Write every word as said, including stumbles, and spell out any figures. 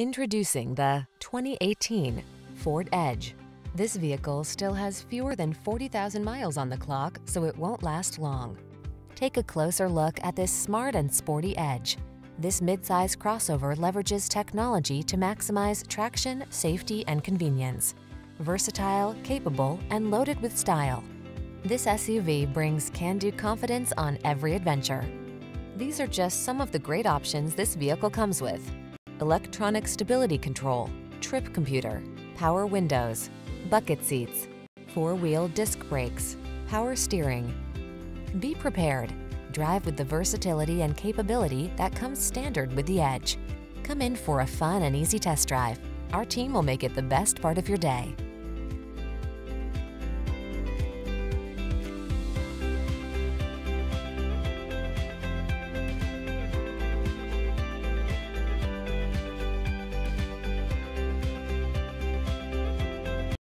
Introducing the twenty eighteen Ford Edge. This vehicle still has fewer than forty thousand miles on the clock, so it won't last long. Take a closer look at this smart and sporty Edge. This midsize crossover leverages technology to maximize traction, safety, and convenience. Versatile, capable, and loaded with style. This S U V brings can-do confidence on every adventure. These are just some of the great options this vehicle comes with: electronic stability control, trip computer, power windows, bucket seats, four-wheel disc brakes, power steering. Be prepared. Drive with the versatility and capability that comes standard with the Edge. Come in for a fun and easy test drive. Our team will make it the best part of your day.